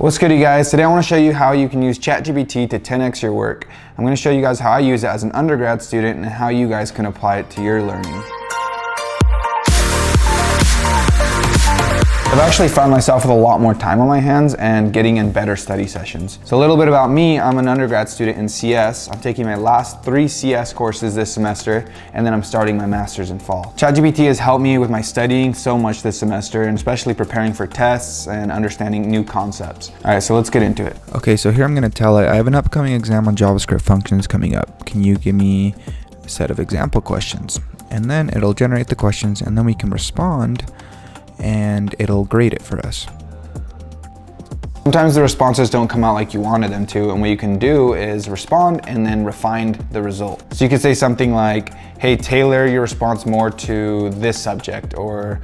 What's good, you guys? Today I want to show you how you can use ChatGPT to 10x your work. I'm going to show you guys how I use it as an undergrad student and how you guys can apply it to your learning. I've actually found myself with a lot more time on my hands and getting in better study sessions. So a little bit about me, I'm an undergrad student in CS. I'm taking my last 3 CS courses this semester, and then I'm starting my master's in fall. ChatGPT has helped me with my studying so much this semester, and especially preparing for tests and understanding new concepts. All right, so let's get into it. Okay, so here I'm gonna tell it, I have an upcoming exam on JavaScript functions coming up. Can you give me a set of example questions? And then it'll generate the questions, and then we can respond and it'll grade it for us. Sometimes the responses don't come out like you wanted them to, and what you can do is respond and then refine the result. So you could say something like, hey, tailor your response more to this subject, or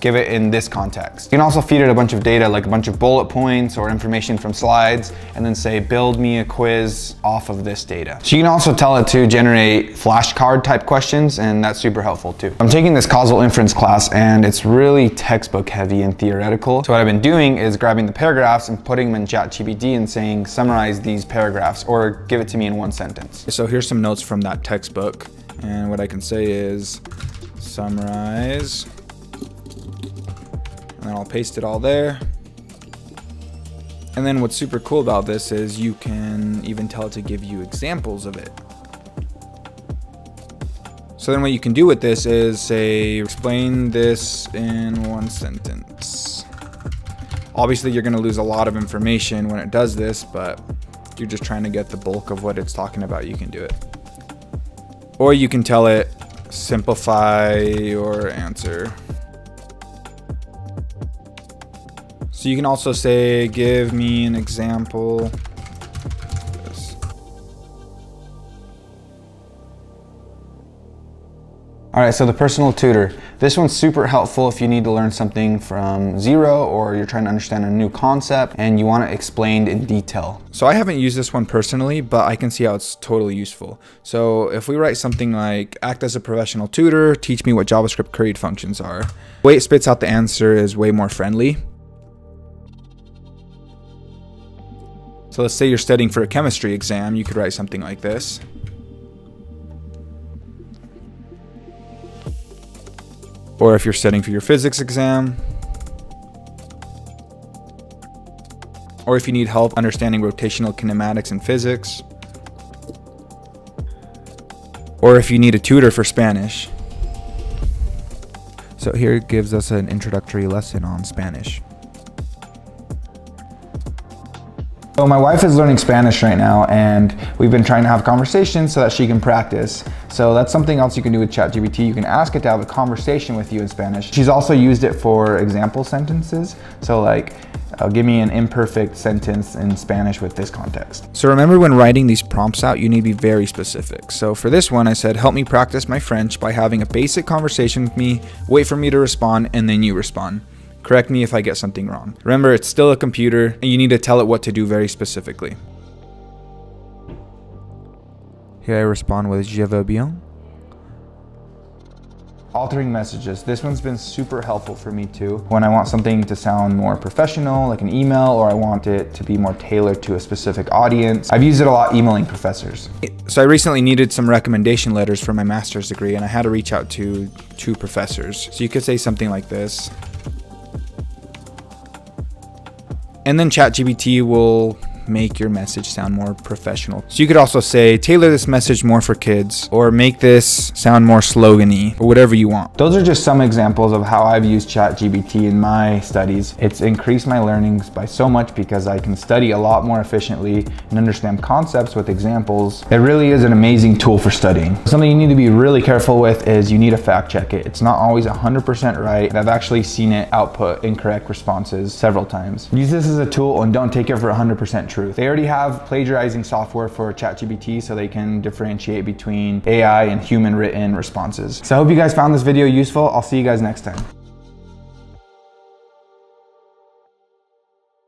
give it in this context. You can also feed it a bunch of data, like a bunch of bullet points or information from slides, and then say, build me a quiz off of this data. So you can also tell it to generate flashcard type questions, and that's super helpful too. I'm taking this causal inference class, and it's really textbook heavy and theoretical. So what I've been doing is grabbing the paragraphs and putting them in ChatGPT and saying, summarize these paragraphs or give it to me in one sentence. So here's some notes from that textbook. And what I can say is summarize, and then I'll paste it all there. And then what's super cool about this is you can even tell it to give you examples of it. So then what you can do with this is say, explain this in one sentence. Obviously you're gonna lose a lot of information when it does this, but if you're just trying to get the bulk of what it's talking about, you can do it. Or you can tell it, simplify your answer. So you can also say, give me an example. All right, so the personal tutor. This one's super helpful if you need to learn something from zero, or you're trying to understand a new concept and you want it explained in detail. So I haven't used this one personally, but I can see how it's totally useful. So if we write something like, act as a professional tutor, teach me what JavaScript queried functions are. The way it spits out the answer is way more friendly. So let's say you're studying for a chemistry exam, you could write something like this. Or if you're studying for your physics exam, or if you need help understanding rotational kinematics in physics, or if you need a tutor for Spanish. So here it gives us an introductory lesson on Spanish. So my wife is learning Spanish right now, and we've been trying to have conversations so that she can practice. So that's something else you can do with ChatGPT. You can ask it to have a conversation with you in Spanish. She's also used it for example sentences. So like, give me an imperfect sentence in Spanish with this context. So remember, when writing these prompts out, you need to be very specific. So for this one, I said, help me practice my French by having a basic conversation with me, wait for me to respond, and then you respond. Correct me if I get something wrong. Remember, it's still a computer, and you need to tell it what to do very specifically. Here I respond with "Je vais bien." Altering messages. This one's been super helpful for me too. When I want something to sound more professional, like an email, or I want it to be more tailored to a specific audience. I've used it a lot emailing professors. So I recently needed some recommendation letters for my master's degree, and I had to reach out to 2 professors. So you could say something like this. And then ChatGPT will make your message sound more professional. So you could also say, tailor this message more for kids, or make this sound more slogan-y, or whatever you want. Those are just some examples of how I've used ChatGPT in my studies. It's increased my learnings by so much because I can study a lot more efficiently and understand concepts with examples. It really is an amazing tool for studying. Something you need to be really careful with is you need to fact check it. It's not always 100% right. I've actually seen it output incorrect responses several times. Use this as a tool and don't take it for 100% truth. They already have plagiarizing software for ChatGPT, so they can differentiate between AI and human written responses. So I hope you guys found this video useful. I'll see you guys next time.